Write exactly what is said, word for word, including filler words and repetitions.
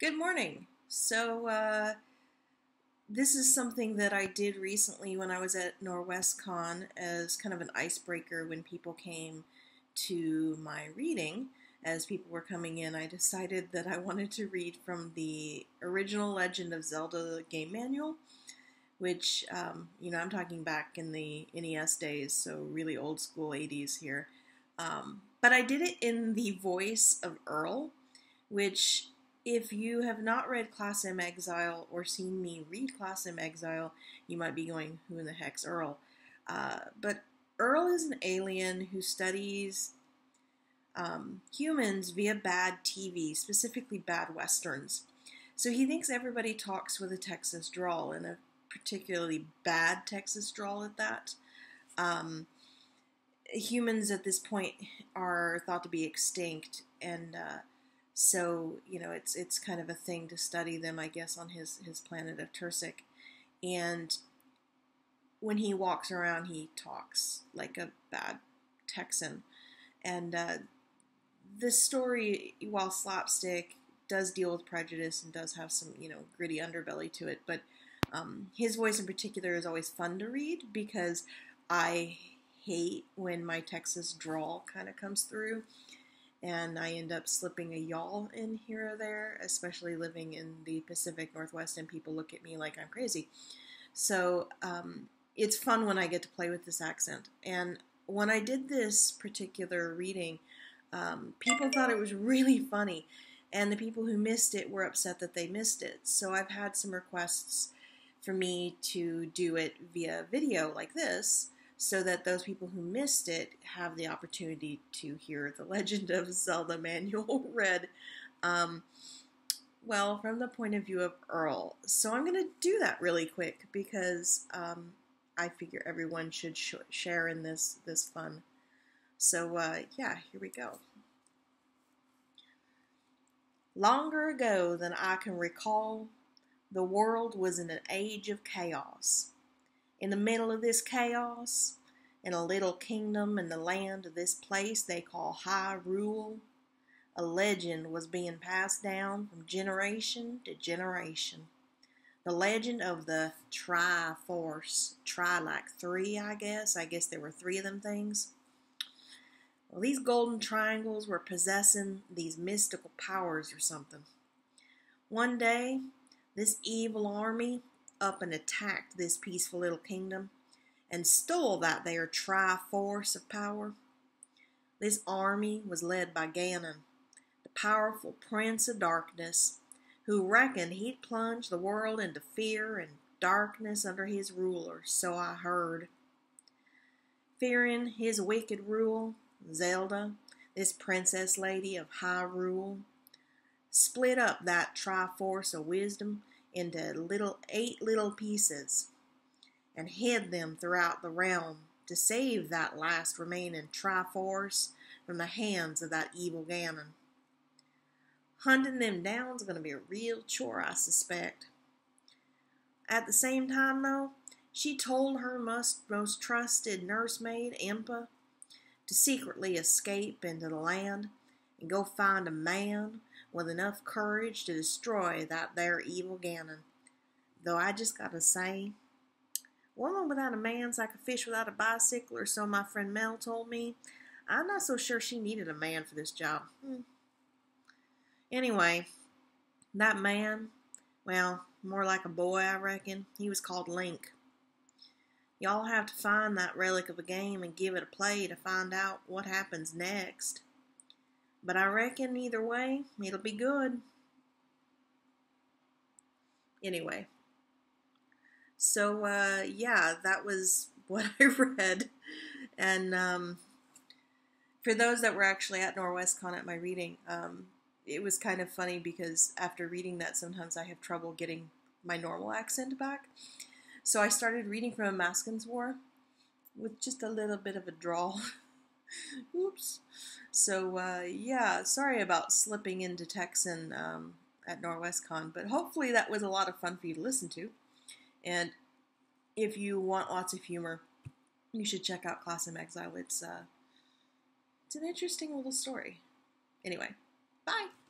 Good morning. So uh, this is something that I did recently when I was at NorWesCon as kind of an icebreaker when people came to my reading. As people were coming in, I decided that I wanted to read from the original Legend of Zelda game manual, which, um, you know, I'm talking back in the N E S days, so really old school eighties here. Um, but I did it in the voice of Eerl, which, if you have not read Class M Exile or seen me read Class M Exile, you might be going, who in the heck's Eerl? Uh, but Eerl is an alien who studies Um, humans via bad T V, specifically bad westerns. So he thinks everybody talks with a Texas drawl, and a particularly bad Texas drawl at that. Um, humans at this point are thought to be extinct, and uh, so you know it's it's kind of a thing to study them, I guess, on his his planet of Tersic. And when he walks around, he talks like a bad Texan, and uh, this story, while slapstick, does deal with prejudice and does have some, you know, gritty underbelly to it. But um, his voice in particular is always fun to read because I hate when my Texas drawl kind of comes through and I end up slipping a y'all in here or there, especially living in the Pacific Northwest and people look at me like I'm crazy. So um, it's fun when I get to play with this accent. And when I did this particular reading, Um, people thought it was really funny, and the people who missed it were upset that they missed it. So I've had some requests for me to do it via video like this, so that those people who missed it have the opportunity to hear the Legend of Zelda manual read, um, well, from the point of view of Eerl. So I'm going to do that really quick because um, I figure everyone should sh share in this, this fun. So, uh, yeah, here we go. Longer ago than I can recall, the world was in an age of chaos. In the middle of this chaos, in a little kingdom in the land of this place they call Hyrule, a legend was being passed down from generation to generation. The legend of the Triforce. Tri like three, I guess. I guess there were three of them things. Well, these golden triangles were possessing these mystical powers or something. One day, this evil army up and attacked this peaceful little kingdom and stole that there Triforce of power. This army was led by Ganon, the powerful prince of darkness, who reckoned he'd plunge the world into fear and darkness under his ruler, so I heard. Fearing his wicked rule, Zelda, this princess lady of Hyrule, split up that Triforce of wisdom into little eight little pieces and hid them throughout the realm to save that last remaining Triforce from the hands of that evil Ganon. Hunting them down is going to be a real chore, I suspect. At the same time, though, she told her most, most trusted nursemaid, Impa, to secretly escape into the land and go find a man with enough courage to destroy that there evil Ganon. Though I just gotta say, woman without a man's like a fish without a bicycle, or so my friend Mel told me. I'm not so sure she needed a man for this job. Hmm. Anyway, that man, well, more like a boy, I reckon. He was called Link. Y'all have to find that relic of a game and give it a play to find out what happens next. But I reckon either way, it'll be good. Anyway. So, uh, yeah, that was what I read. And um, for those that were actually at NorWesCon at my reading, um, it was kind of funny because after reading that, sometimes I have trouble getting my normal accent back. So I started reading from Amaskan's War with just a little bit of a drawl. Oops. So, uh, yeah, sorry about slipping into Texan um, at NorWesCon, but hopefully that was a lot of fun for you to listen to. And if you want lots of humor, you should check out Class M Exile. It's, uh, it's an interesting little story. Anyway, bye.